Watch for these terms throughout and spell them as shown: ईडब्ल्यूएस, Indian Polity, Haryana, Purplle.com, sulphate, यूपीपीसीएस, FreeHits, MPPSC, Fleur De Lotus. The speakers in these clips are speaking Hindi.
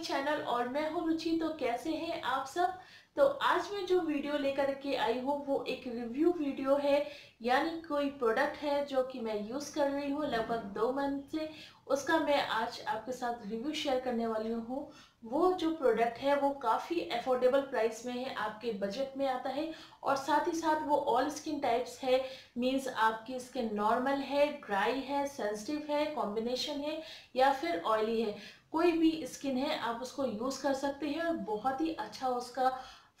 माय चैनल और मैं हूं रुचि। तो कैसे हैं आप सब। तो आज मैं जो वीडियो लेकर के आई हूं वो एक रिव्यू वीडियो है, यानी कोई प्रोडक्ट है जो कि मैं यूज़ कर रही हूं लगभग 2 मंथ से, उसका मैं आज आपके साथ रिव्यू शेयर करने वाली हूं। वो जो प्रोडक्ट है वो काफ़ी अफोर्डेबल प्राइस में है, आपके बजट में आता है और साथ ही साथ वो ऑल स्किन टाइप्स है, मींस आपकी स्किन नॉर्मल है, ड्राई है, सेंसिटिव है, कॉम्बिनेशन है या फिर ऑयली है, कोई भी स्किन है आप उसको यूज़ कर सकते हैं और बहुत ही अच्छा उसका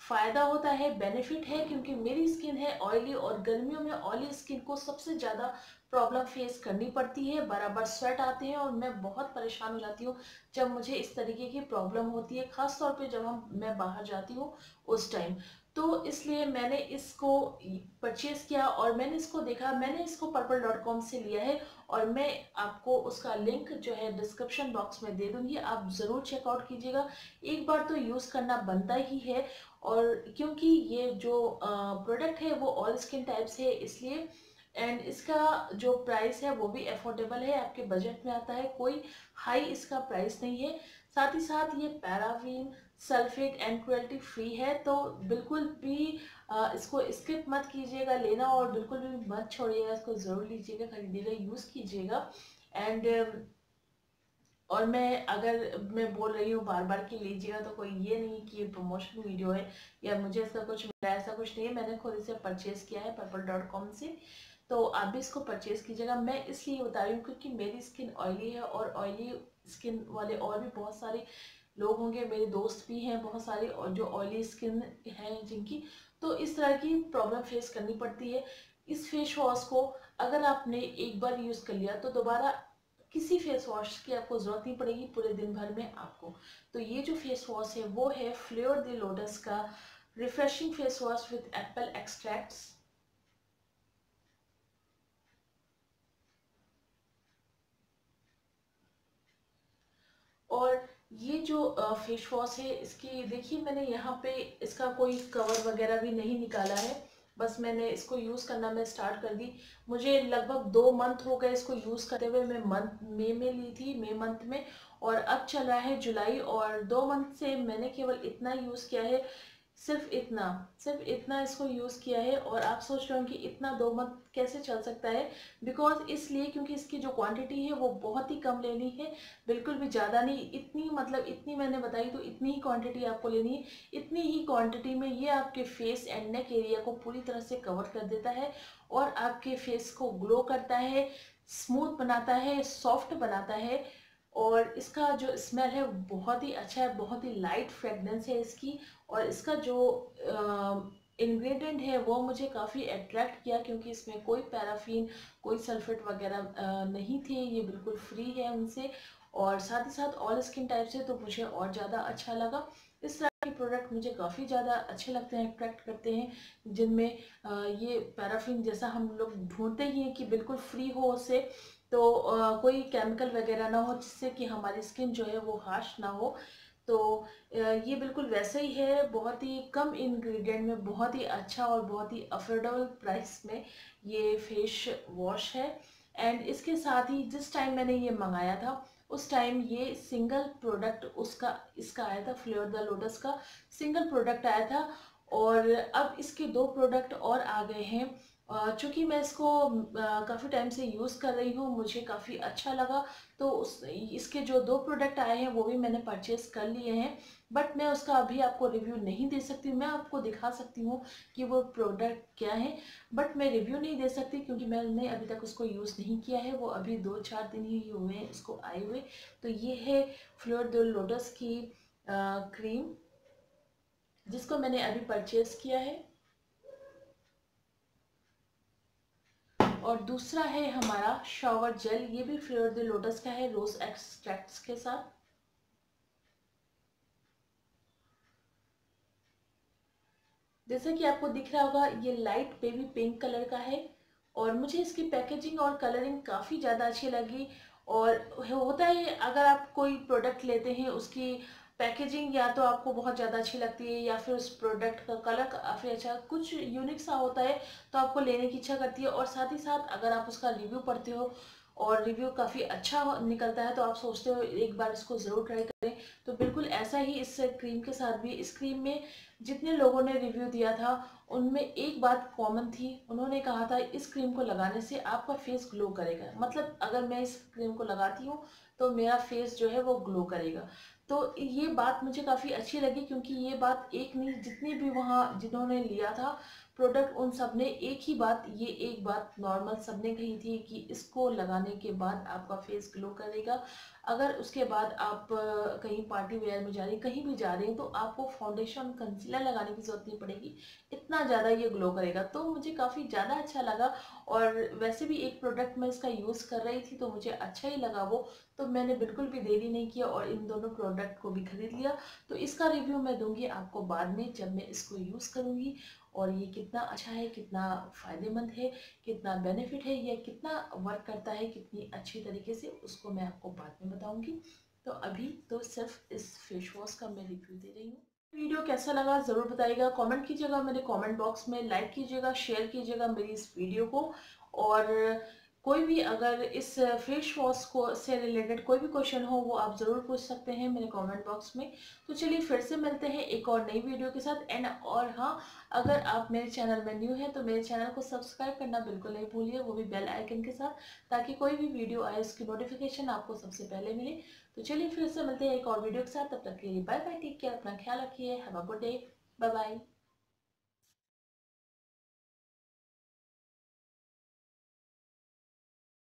फ़ायदा होता है, बेनिफिट है। क्योंकि मेरी स्किन है ऑयली और गर्मियों में ऑयली स्किन को सबसे ज़्यादा प्रॉब्लम फेस करनी पड़ती है, बराबर स्वेट आते हैं और मैं बहुत परेशान हो जाती हूँ जब मुझे इस तरीके की प्रॉब्लम होती है, ख़ास तौर पे जब मैं बाहर जाती हूँ उस टाइम। तो इसलिए मैंने इसको परचेज़ किया और मैंने इसको देखा, मैंने इसको Purplle.com से लिया है और मैं आपको उसका लिंक जो है डिस्क्रिप्शन बॉक्स में दे दूँगी, आप ज़रूर चेकआउट कीजिएगा। एक बार तो यूज़ करना बनता ही है और क्योंकि ये जो प्रोडक्ट है वो ऑल स्किन टाइप्स है इसलिए, एंड इसका जो प्राइस है वो भी अफोर्डेबल है, आपके बजट में आता है, कोई हाई इसका प्राइस नहीं है। साथ ही साथ ये paraffin, sulphate and cruelty free है, तो बिल्कुल भी इसको स्किप मत कीजिएगा लेना और बिल्कुल भी मत छोड़िएगा, इसको ज़रूर लीजिएगा, खरीदिएगा, यूज़ कीजिएगा। एंड और मैं बोल रही हूँ बार बार कि लीजिएगा, तो कोई ये नहीं कि ये प्रमोशन वीडियो है या मुझे इसका कुछ मिला, ऐसा कुछ नहीं है। मैंने खुद इसे परचेज़ किया है Purplle.com से, तो आप भी इसको परचेज़ कीजिएगा। मैं इसलिए बता रही हूँ क्योंकि मेरी स्किन ऑयली है और ऑयली स्किन वाले और भी बहुत सारे लोग होंगे, मेरे दोस्त भी हैं बहुत सारे और जो ऑयली स्किन हैं जिनकी, तो इस तरह की प्रॉब्लम फेस करनी पड़ती है। इस फेस वॉश को अगर आपने एक बार यूज़ कर लिया तो दोबारा किसी फेस वॉश की आपको ज़रूरत नहीं पड़ेगी पूरे दिन भर में आपको। तो ये जो फेस वॉश है वो है Fleur De Lotus का refreshing face wash with apple extracts. और ये जो फेस वॉश है इसकी देखिए, मैंने यहाँ पे इसका कोई कवर वगैरह भी नहीं निकाला है, बस मैंने इसको यूज़ करना मैं स्टार्ट कर दी। मुझे लगभग 2 मंथ हो गए इसको यूज़ करते हुए, मैं मई में ली थी, मई मंथ में, और अब चल रहा है जुलाई और 2 मंथ से मैंने केवल इतना यूज़ किया है, सिर्फ इतना इसको यूज़ किया है। और आप सोच रहे हो कि इतना 2 मंथ कैसे चल सकता है, बिकॉज इसलिए क्योंकि इसकी जो क्वांटिटी है वो बहुत ही कम लेनी है, बिल्कुल भी ज़्यादा नहीं, इतनी मतलब इतनी मैंने बताई तो इतनी ही क्वांटिटी आपको लेनी है। इतनी ही क्वांटिटी में ये आपके फेस एंड नेक एरिया को पूरी तरह से कवर कर देता है और आपके फेस को ग्लो करता है, स्मूथ बनाता है, सॉफ्ट बनाता है। और इसका जो स्मेल है बहुत ही अच्छा है, बहुत ही लाइट फ्रेगरेंस है इसकी। और इसका जो इंग्रेडिएंट है वो मुझे काफ़ी अट्रैक्ट किया क्योंकि इसमें कोई पैराफिन, कोई सल्फेट वगैरह नहीं थे, ये बिल्कुल फ्री है उनसे और साथ ही साथ ऑल स्किन टाइप से, तो मुझे और ज़्यादा अच्छा लगा। इस तरह के प्रोडक्ट मुझे काफ़ी ज़्यादा अच्छे लगते हैं, अट्रैक्ट करते हैं, जिनमें ये पैराफिन जैसा हम लोग ढूंढते ही हैं कि बिल्कुल फ्री हो उससे, तो कोई केमिकल वगैरह ना हो जिससे कि हमारी स्किन जो है वो हार्श ना हो। तो ये बिल्कुल वैसे ही है, बहुत ही कम इंग्रेडिएंट में बहुत ही अच्छा और बहुत ही अफोर्डेबल प्राइस में ये फेस वॉश है। एंड इसके साथ ही जिस टाइम मैंने ये मंगाया था उस टाइम ये सिंगल प्रोडक्ट इसका आया था, Fleur De Lotus का सिंगल प्रोडक्ट आया था और अब इसके 2 प्रोडक्ट और आ गए हैं। चूँकि मैं इसको काफ़ी टाइम से यूज़ कर रही हूँ, मुझे काफ़ी अच्छा लगा, तो इसके जो 2 प्रोडक्ट आए हैं वो भी मैंने परचेज़ कर लिए हैं, बट मैं उसका अभी आपको रिव्यू नहीं दे सकती। मैं आपको दिखा सकती हूँ कि वो प्रोडक्ट क्या है, बट मैं रिव्यू नहीं दे सकती क्योंकि मैंने अभी तक उसको यूज़ नहीं किया है, वो अभी 2-4 दिन ही हुए हैं इसको आए हुए। तो ये है Fleur De Lotus की क्रीम जिसको मैंने अभी परचेज़ किया है। और दूसरा है हमारा शॉवर जेल, ये भी Fleur De Lotus का है, रोज एक्सट्रैक्ट्स के साथ। जैसा कि आपको दिख रहा होगा ये लाइट बेबी पिंक कलर का है और मुझे इसकी पैकेजिंग और कलरिंग काफ़ी ज़्यादा अच्छी लगी। और होता है अगर आप कोई प्रोडक्ट लेते हैं उसकी पैकेजिंग या तो आपको बहुत ज़्यादा अच्छी लगती है या फिर उस प्रोडक्ट का कलर काफ़ी अच्छा, कुछ यूनिक सा होता है तो आपको लेने की इच्छा करती है। और साथ ही साथ अगर आप उसका रिव्यू पढ़ते हो और रिव्यू काफ़ी अच्छा निकलता है, तो आप सोचते हो एक बार इसको ज़रूर ट्राई करें। तो बिल्कुल ऐसा ही इस क्रीम के साथ भी, इस क्रीम में जितने लोगों ने रिव्यू दिया था उनमें एक बात कॉमन थी, उन्होंने कहा था इस क्रीम को लगाने से आपका फेस ग्लो करेगा। मतलब अगर मैं इस क्रीम को लगाती हूँ तो मेरा फेस जो है वो ग्लो करेगा। तो ये बात मुझे काफ़ी अच्छी लगी, क्योंकि ये बात एक नहीं, जितनी भी वहाँ जिन्होंने लिया था प्रोडक्ट उन सब ने एक ही बात, ये एक बात नॉर्मल सब ने कही थी कि इसको लगाने के बाद आपका फेस ग्लो करेगा। अगर उसके बाद आप कहीं पार्टी वेयर में जा रहे हैं, कहीं भी जा रहे हैं, तो आपको फाउंडेशन कंसीलर लगाने की ज़रूरत नहीं पड़ेगी, इतना ज़्यादा ये ग्लो करेगा। तो मुझे काफ़ी ज़्यादा अच्छा लगा, और वैसे भी एक प्रोडक्ट मैं इसका यूज़ कर रही थी तो मुझे अच्छा ही लगा वो, तो मैंने बिल्कुल भी देरी नहीं किया और इन दोनों प्रोडक्ट को भी ख़रीद लिया। तो इसका रिव्यू मैं दूँगी आपको बाद में, जब मैं इसको यूज़ करूँगी और ये कितना अच्छा है, कितना फ़ायदेमंद है, कितना बेनिफिट है, या कितना वर्क करता है, कितनी अच्छी तरीके से, उसको मैं आपको बाद में बताऊंगी। तो अभी तो सिर्फ इस फेस वॉश का मैं रिव्यू दे रही हूँ। वीडियो कैसा लगा ज़रूर बताइएगा, कमेंट कीजिएगा मेरे कमेंट बॉक्स में, लाइक कीजिएगा, शेयर कीजिएगा मेरी इस वीडियो को। और कोई भी अगर इस फेस वॉश को से रिलेटेड कोई भी क्वेश्चन हो वो आप ज़रूर पूछ सकते हैं मेरे कमेंट बॉक्स में। तो चलिए फिर से मिलते हैं एक और नई वीडियो के साथ। एंड और हाँ, अगर आप मेरे चैनल में न्यू हैं तो मेरे चैनल को सब्सक्राइब करना बिल्कुल नहीं भूलिए, वो भी बेल आइकन के साथ, ताकि कोई भी वीडियो आए उसकी नोटिफिकेशन आपको सबसे पहले मिले। तो चलिए फिर से मिलते हैं एक और वीडियो के साथ, तब तक के लिए बाय बाय, टेक केयर, अपना ख्याल रखिए, have a good day, bye bye.